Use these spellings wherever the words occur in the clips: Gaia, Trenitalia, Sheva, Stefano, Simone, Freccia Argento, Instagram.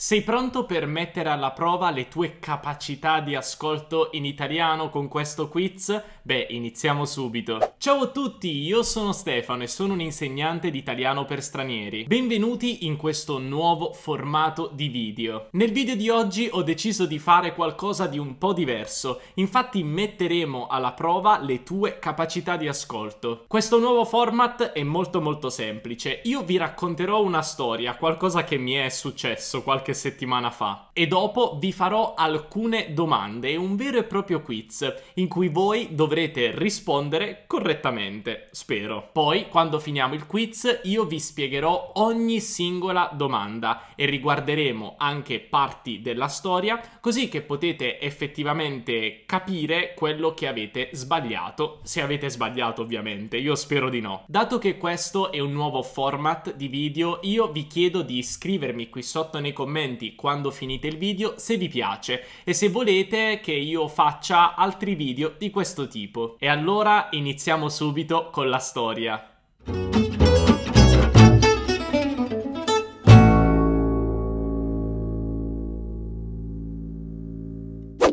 Sei pronto per mettere alla prova le tue capacità di ascolto in italiano con questo quiz? Beh, iniziamo subito. Ciao a tutti, io sono Stefano e sono un insegnante di italiano per stranieri. Benvenuti in questo nuovo formato di video. Nel video di oggi ho deciso di fare qualcosa di un po' diverso, infatti metteremo alla prova le tue capacità di ascolto. Questo nuovo format è molto semplice. Io vi racconterò una storia, qualcosa che mi è successo qualche settimana fa, e dopo vi farò alcune domande, un vero e proprio quiz in cui voi dovrete rispondere correttamente, spero. Poi, quando finiamo il quiz, io vi spiegherò ogni singola domanda e riguarderemo anche parti della storia, così che potete effettivamente capire quello che avete sbagliato, se avete sbagliato ovviamente, io spero di no. Dato che questo è un nuovo format di video, io vi chiedo di iscrivermi qui sotto nei commenti quando finite il video se vi piace e se volete che io faccia altri video di questo tipo. E allora iniziamo subito con la storia.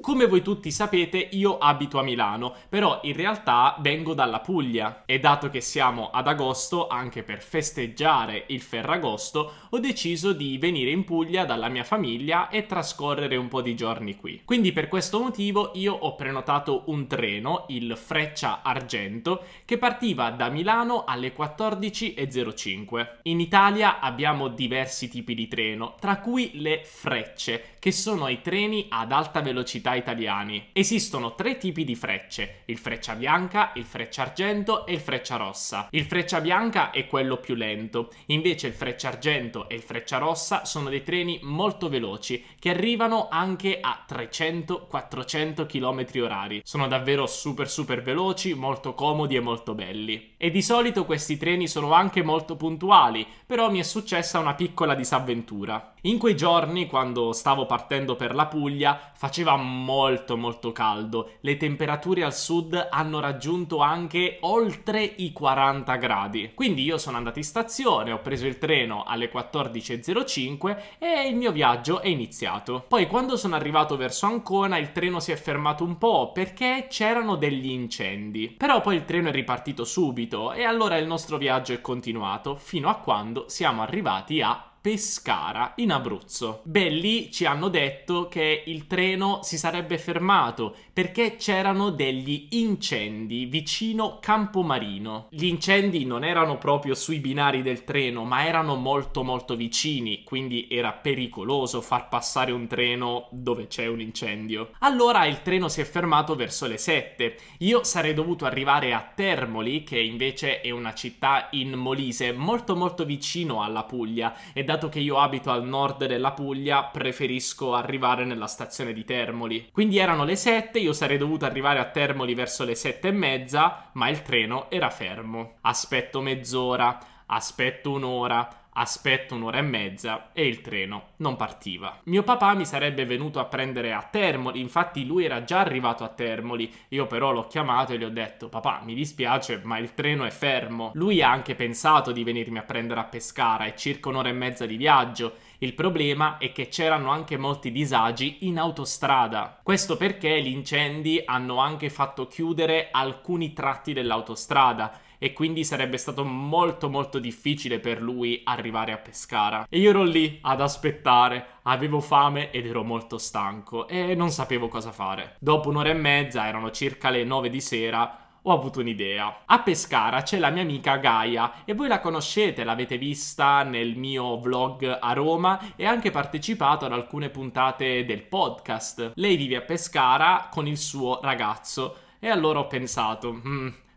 Come voi tutti sapete, io abito a Milano, però in realtà vengo dalla Puglia e dato che siamo ad agosto, anche per festeggiare il Ferragosto, ho deciso di venire in Puglia dalla mia famiglia e trascorrere un po' di giorni qui. Quindi per questo motivo io ho prenotato un treno, il Freccia Argento, che partiva da Milano alle 14:05. In Italia abbiamo diversi tipi di treno, tra cui le frecce, che sono i treni ad alta velocità italiani. Esistono tre tipi di frecce: il Freccia Bianca, il Freccia Argento e il Freccia Rossa. Il Freccia Bianca è quello più lento, invece il Freccia Argento e il Freccia Rossa sono dei treni molto veloci che arrivano anche a 300-400 km/h. Sono davvero super veloci, molto comodi e molto belli. E di solito questi treni sono anche molto puntuali, però mi è successa una piccola disavventura. In quei giorni, quando stavo partendo per la Puglia, faceva molto caldo. Le temperature al sud hanno raggiunto anche oltre i 40 gradi. Quindi io sono andato in stazione, ho preso il treno alle 14:05 e il mio viaggio è iniziato. Poi quando sono arrivato verso Ancona il treno si è fermato un po' perché c'erano degli incendi. Però poi il treno è ripartito subito e allora il nostro viaggio è continuato fino a quando siamo arrivati a Pescara, in Abruzzo. Beh, lì ci hanno detto che il treno si sarebbe fermato perché c'erano degli incendi vicino Campomarino. Gli incendi non erano proprio sui binari del treno, ma erano molto vicini, quindi era pericoloso far passare un treno dove c'è un incendio. Allora il treno si è fermato verso le 7. Io sarei dovuto arrivare a Termoli, che invece è una città in Molise, molto vicino alla Puglia, e dato che io abito al nord della Puglia preferisco arrivare nella stazione di Termoli. Quindi erano le 7, io sarei dovuto arrivare a Termoli verso le 7:30, ma il treno era fermo. Aspetto mezz'ora, aspetto un'ora, aspetto un'ora e mezza e il treno non partiva. Mio papà mi sarebbe venuto a prendere a Termoli, infatti lui era già arrivato a Termoli. Io però l'ho chiamato e gli ho detto: papà, mi dispiace ma il treno è fermo. Lui ha anche pensato di venirmi a prendere a Pescara, è circa un'ora e mezza di viaggio. Il problema è che c'erano anche molti disagi in autostrada. Questo perché gli incendi hanno anche fatto chiudere alcuni tratti dell'autostrada e quindi sarebbe stato molto difficile per lui arrivare a Pescara. E io ero lì ad aspettare, avevo fame ed ero molto stanco e non sapevo cosa fare. Dopo un'ora e mezza, erano circa le 9 di sera, ho avuto un'idea. A Pescara c'è la mia amica Gaia e voi la conoscete, l'avete vista nel mio vlog a Roma e anche partecipato ad alcune puntate del podcast. Lei vive a Pescara con il suo ragazzo e allora ho pensato: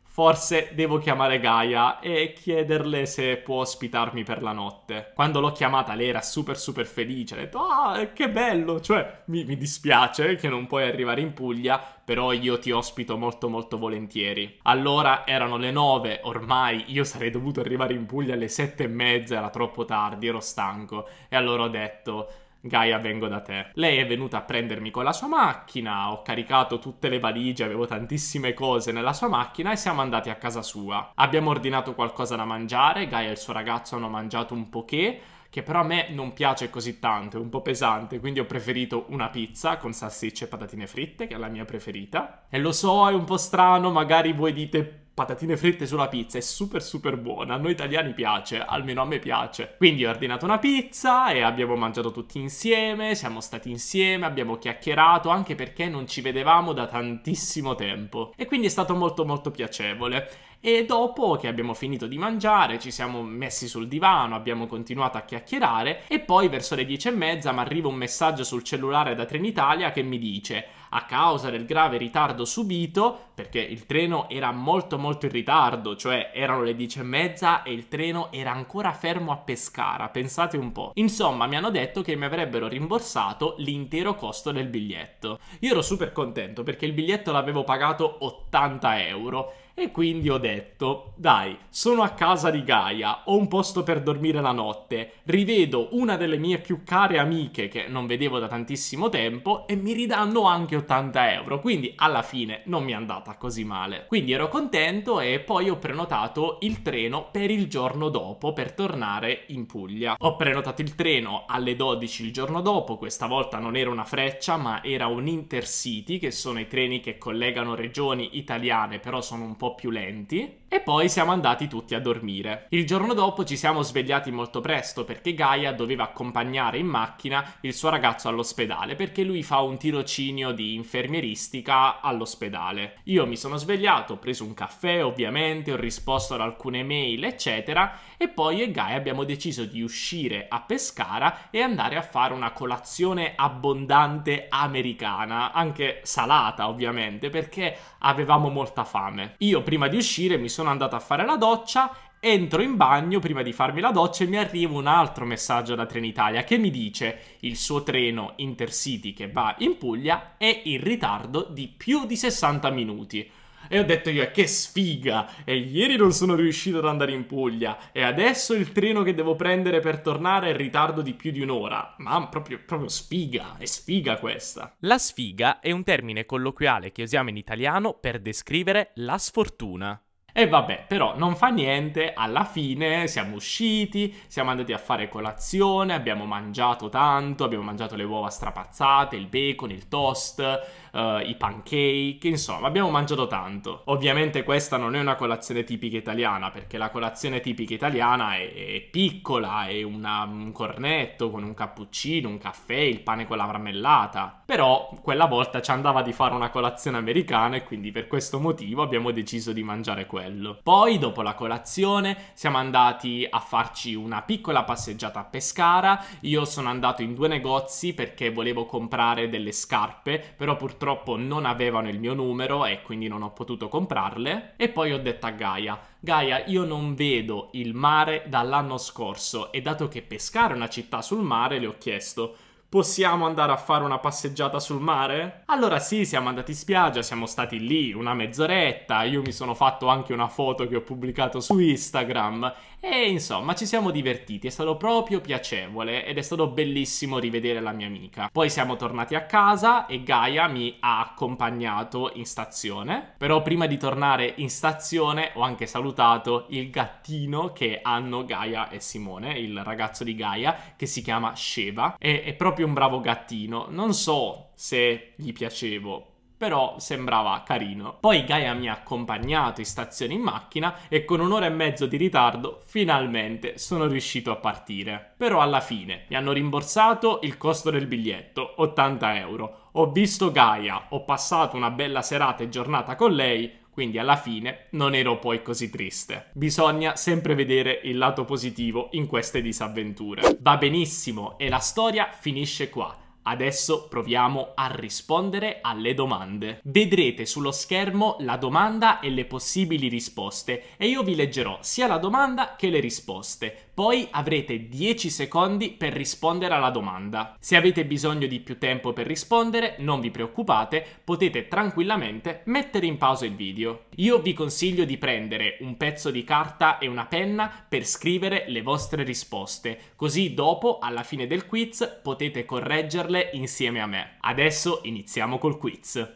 forse devo chiamare Gaia e chiederle se può ospitarmi per la notte. Quando l'ho chiamata lei era super felice, ha detto: ah, che bello, cioè mi dispiace che non puoi arrivare in Puglia, però io ti ospito molto volentieri. Allora erano le 9, ormai io sarei dovuto arrivare in Puglia alle 7:30, era troppo tardi, ero stanco. E allora ho detto: Gaia, vengo da te. Lei è venuta a prendermi con la sua macchina, ho caricato tutte le valigie, avevo tantissime cose nella sua macchina e siamo andati a casa sua. Abbiamo ordinato qualcosa da mangiare, Gaia e il suo ragazzo hanno mangiato un poché, che però a me non piace così tanto, è un po' pesante, quindi ho preferito una pizza con salsicce e patatine fritte, che è la mia preferita. E lo so, è un po' strano, magari voi dite patatine fritte sulla pizza, è super super buona, a noi italiani piace, almeno a me piace. Quindi ho ordinato una pizza e abbiamo mangiato tutti insieme, siamo stati insieme, abbiamo chiacchierato, anche perché non ci vedevamo da tantissimo tempo. E quindi è stato molto molto piacevole. E dopo che abbiamo finito di mangiare ci siamo messi sul divano, abbiamo continuato a chiacchierare e poi verso le 10:30 mi arriva un messaggio sul cellulare da Trenitalia che mi dice: a causa del grave ritardo subito, perché il treno era molto molto in ritardo, cioè erano le 10:30 e il treno era ancora fermo a Pescara, pensate un po'. Insomma, mi hanno detto che mi avrebbero rimborsato l'intero costo del biglietto. Io ero super contento perché il biglietto l'avevo pagato 80 euro. E quindi ho detto, dai, sono a casa di Gaia, ho un posto per dormire la notte, rivedo una delle mie più care amiche che non vedevo da tantissimo tempo e mi ridanno anche 80 euro, quindi alla fine non mi è andata così male. Quindi ero contento e poi ho prenotato il treno per il giorno dopo per tornare in Puglia. Ho prenotato il treno alle 12 il giorno dopo, questa volta non era una Freccia ma era un Intercity, che sono i treni che collegano regioni italiane, però sono un po' più lenti, e poi siamo andati tutti a dormire. Il giorno dopo ci siamo svegliati molto presto perché Gaia doveva accompagnare in macchina il suo ragazzo all'ospedale, perché lui fa un tirocinio di infermieristica all'ospedale. Io mi sono svegliato, ho preso un caffè ovviamente, ho risposto ad alcune mail eccetera, e poi io e Gaia abbiamo deciso di uscire a Pescara e andare a fare una colazione abbondante americana, anche salata ovviamente perché avevamo molta fame. Io prima di uscire mi sono andata a fare la doccia, entro in bagno prima di farmi la doccia e mi arriva un altro messaggio da Trenitalia che mi dice: il suo treno Intercity che va in Puglia è in ritardo di più di 60 minuti. E ho detto io, che sfiga, e ieri non sono riuscito ad andare in Puglia e adesso il treno che devo prendere per tornare è in ritardo di più di un'ora. Ma proprio sfiga, è sfiga questa. La sfiga è un termine colloquiale che usiamo in italiano per descrivere la sfortuna. E vabbè, però non fa niente, alla fine siamo usciti, siamo andati a fare colazione, abbiamo mangiato tanto, abbiamo mangiato le uova strapazzate, il bacon, il toast, i pancake, insomma abbiamo mangiato tanto. Ovviamente questa non è una colazione tipica italiana, perché la colazione tipica italiana è piccola, è un cornetto con un cappuccino, un caffè, il pane con la marmellata. Però quella volta ci andava di fare una colazione americana e quindi per questo motivo abbiamo deciso di mangiare quella. Poi dopo la colazione siamo andati a farci una piccola passeggiata a Pescara. Io sono andato in due negozi perché volevo comprare delle scarpe, però purtroppo non avevano il mio numero e quindi non ho potuto comprarle. E poi ho detto a Gaia: Gaia, io non vedo il mare dall'anno scorso e dato che Pescara è una città sul mare le ho chiesto: possiamo andare a fare una passeggiata sul mare? Allora sì, siamo andati in spiaggia, siamo stati lì una mezz'oretta, io mi sono fatto anche una foto che ho pubblicato su Instagram e insomma ci siamo divertiti, è stato proprio piacevole ed è stato bellissimo rivedere la mia amica. Poi siamo tornati a casa e Gaia mi ha accompagnato in stazione, però prima di tornare in stazione ho anche salutato il gattino che hanno Gaia e Simone, il ragazzo di Gaia che si chiama Sheva, e è proprio un bravo gattino, non so se gli piacevo, però sembrava carino. Poi Gaia mi ha accompagnato in stazione in macchina e con un'ora e mezzo di ritardo finalmente sono riuscito a partire. Però alla fine mi hanno rimborsato il costo del biglietto, 80 euro. Ho visto Gaia, ho passato una bella serata e giornata con lei, quindi alla fine non ero poi così triste. Bisogna sempre vedere il lato positivo in queste disavventure. Va benissimo e la storia finisce qua. Adesso proviamo a rispondere alle domande. Vedrete sullo schermo la domanda e le possibili risposte e io vi leggerò sia la domanda che le risposte. Poi avrete 10 secondi per rispondere alla domanda. Se avete bisogno di più tempo per rispondere, non vi preoccupate, potete tranquillamente mettere in pausa il video. Io vi consiglio di prendere un pezzo di carta e una penna per scrivere le vostre risposte, così dopo, alla fine del quiz, potete correggerle insieme a me. Adesso iniziamo col quiz.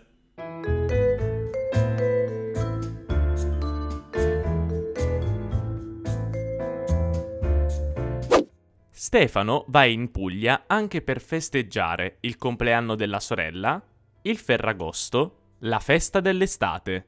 Stefano va in Puglia anche per festeggiare il compleanno della sorella, il Ferragosto, la festa dell'estate.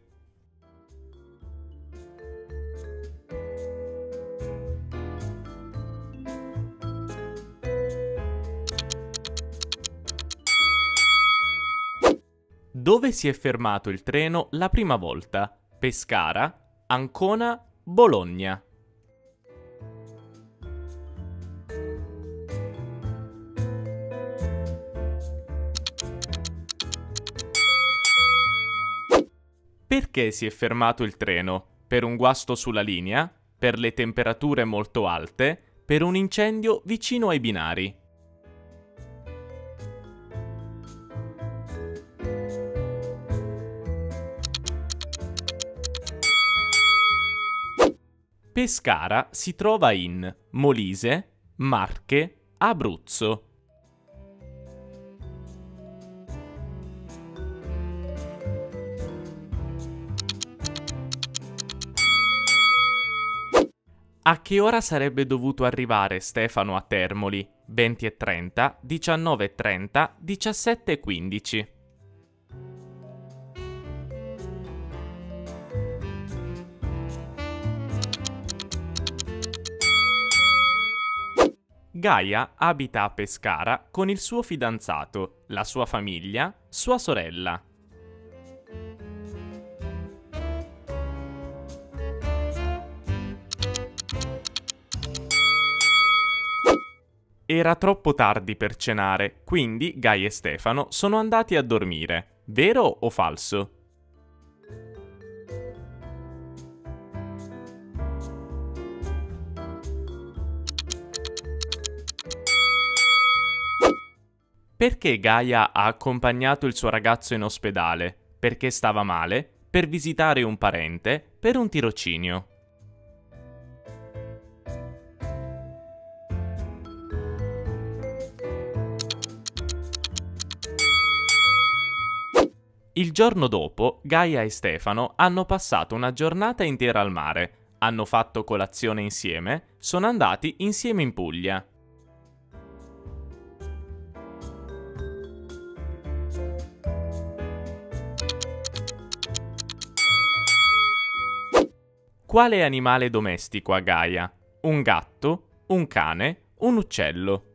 Dove si è fermato il treno la prima volta? Pescara, Ancona, Bologna. Perché si è fermato il treno? Per un guasto sulla linea, per le temperature molto alte, per un incendio vicino ai binari. Pescara si trova in Molise, Marche, Abruzzo. A che ora sarebbe dovuto arrivare Stefano a Termoli? 20:30, 19:30, 17:15. Gaia abita a Pescara con il suo fidanzato, la sua famiglia, sua sorella. Era troppo tardi per cenare, quindi Gaia e Stefano sono andati a dormire. Vero o falso? Perché Gaia ha accompagnato il suo ragazzo in ospedale? Perché stava male? Per visitare un parente? Per un tirocinio? Il giorno dopo, Gaia e Stefano hanno passato una giornata intera al mare, hanno fatto colazione insieme, sono andati insieme in Puglia. Quale animale domestico ha Gaia? Un gatto, un cane, un uccello.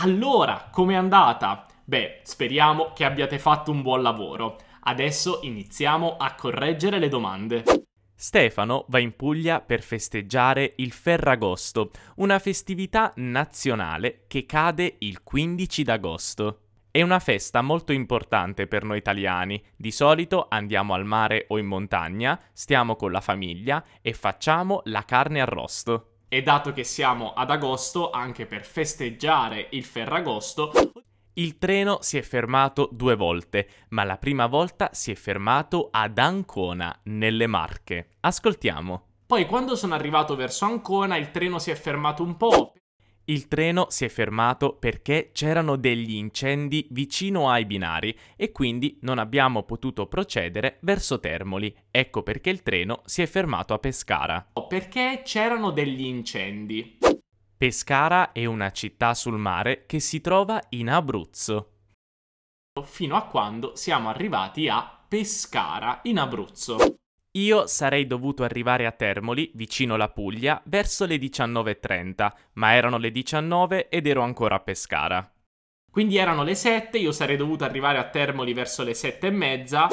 Allora, com'è andata? Beh, speriamo che abbiate fatto un buon lavoro. Adesso iniziamo a correggere le domande. Stefano va in Puglia per festeggiare il Ferragosto, una festività nazionale che cade il 15 d'agosto. È una festa molto importante per noi italiani. Di solito andiamo al mare o in montagna, stiamo con la famiglia e facciamo la carne arrosto. E dato che siamo ad agosto, anche per festeggiare il Ferragosto, il treno si è fermato 2 volte, ma la prima volta si è fermato ad Ancona, nelle Marche. Ascoltiamo. Poi quando sono arrivato verso Ancona, il treno si è fermato un po'. Il treno si è fermato perché c'erano degli incendi vicino ai binari e quindi non abbiamo potuto procedere verso Termoli. Ecco perché il treno si è fermato a Pescara. Perché c'erano degli incendi? Pescara è una città sul mare che si trova in Abruzzo. Fino a quando siamo arrivati a Pescara, in Abruzzo. Io sarei dovuto arrivare a Termoli, vicino la Puglia, verso le 19:30, ma erano le 19 ed ero ancora a Pescara. Quindi erano le 7, io sarei dovuto arrivare a Termoli verso le 7:30.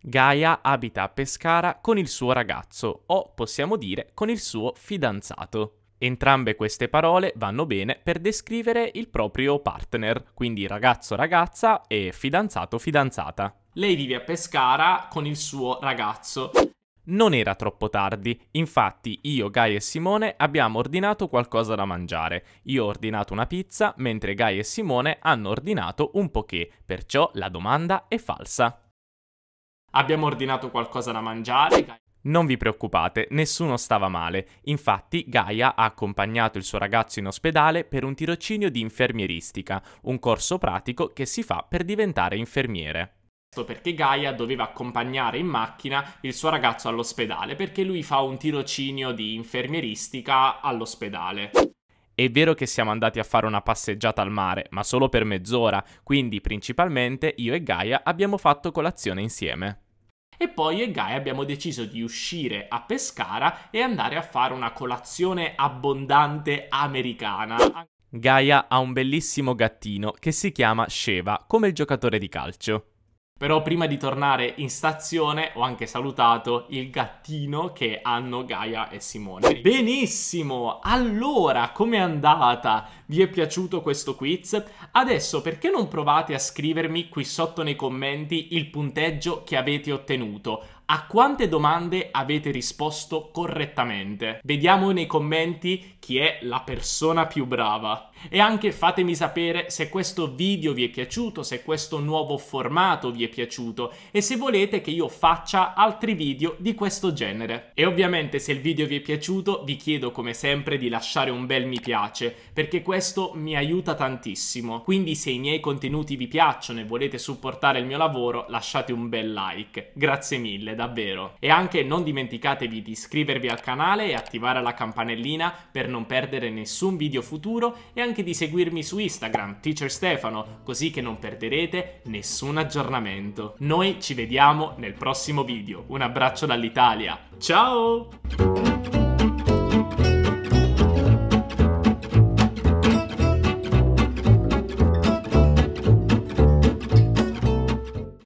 Gaia abita a Pescara con il suo ragazzo, o possiamo dire con il suo fidanzato. Entrambe queste parole vanno bene per descrivere il proprio partner, quindi ragazzo-ragazza e fidanzato-fidanzata. Lei vive a Pescara con il suo ragazzo. Non era troppo tardi, infatti io, Gaia e Simone abbiamo ordinato qualcosa da mangiare. Io ho ordinato una pizza, mentre Gaia e Simone hanno ordinato un poké, perciò la domanda è falsa. Abbiamo ordinato qualcosa da mangiare? Non vi preoccupate, nessuno stava male. Infatti Gaia ha accompagnato il suo ragazzo in ospedale per un tirocinio di infermieristica, un corso pratico che si fa per diventare infermiere. Perché Gaia doveva accompagnare in macchina il suo ragazzo all'ospedale, perché lui fa un tirocinio di infermieristica all'ospedale. È vero che siamo andati a fare una passeggiata al mare, ma solo per mezz'ora, quindi principalmente io e Gaia abbiamo fatto colazione insieme. E poi io e Gaia abbiamo deciso di uscire a Pescara e andare a fare una colazione abbondante americana. Gaia ha un bellissimo gattino che si chiama Sheva, come il giocatore di calcio. Però prima di tornare in stazione ho anche salutato il gattino che hanno Gaia e Simone. Benissimo! Allora, com'è andata? Vi è piaciuto questo quiz? Adesso perché non provate a scrivermi qui sotto nei commenti il punteggio che avete ottenuto? A quante domande avete risposto correttamente? Vediamo nei commenti chi è la persona più brava. E anche fatemi sapere se questo video vi è piaciuto, se questo nuovo formato vi è piaciuto e se volete che io faccia altri video di questo genere. E ovviamente se il video vi è piaciuto vi chiedo come sempre di lasciare un bel mi piace, perché questo mi aiuta tantissimo. Quindi se i miei contenuti vi piacciono e volete supportare il mio lavoro lasciate un bel like. Grazie mille. Davvero. E anche non dimenticatevi di iscrivervi al canale e attivare la campanellina per non perdere nessun video futuro e anche di seguirmi su Instagram, Teacher Stefano, così che non perderete nessun aggiornamento. Noi ci vediamo nel prossimo video. Un abbraccio dall'Italia. Ciao!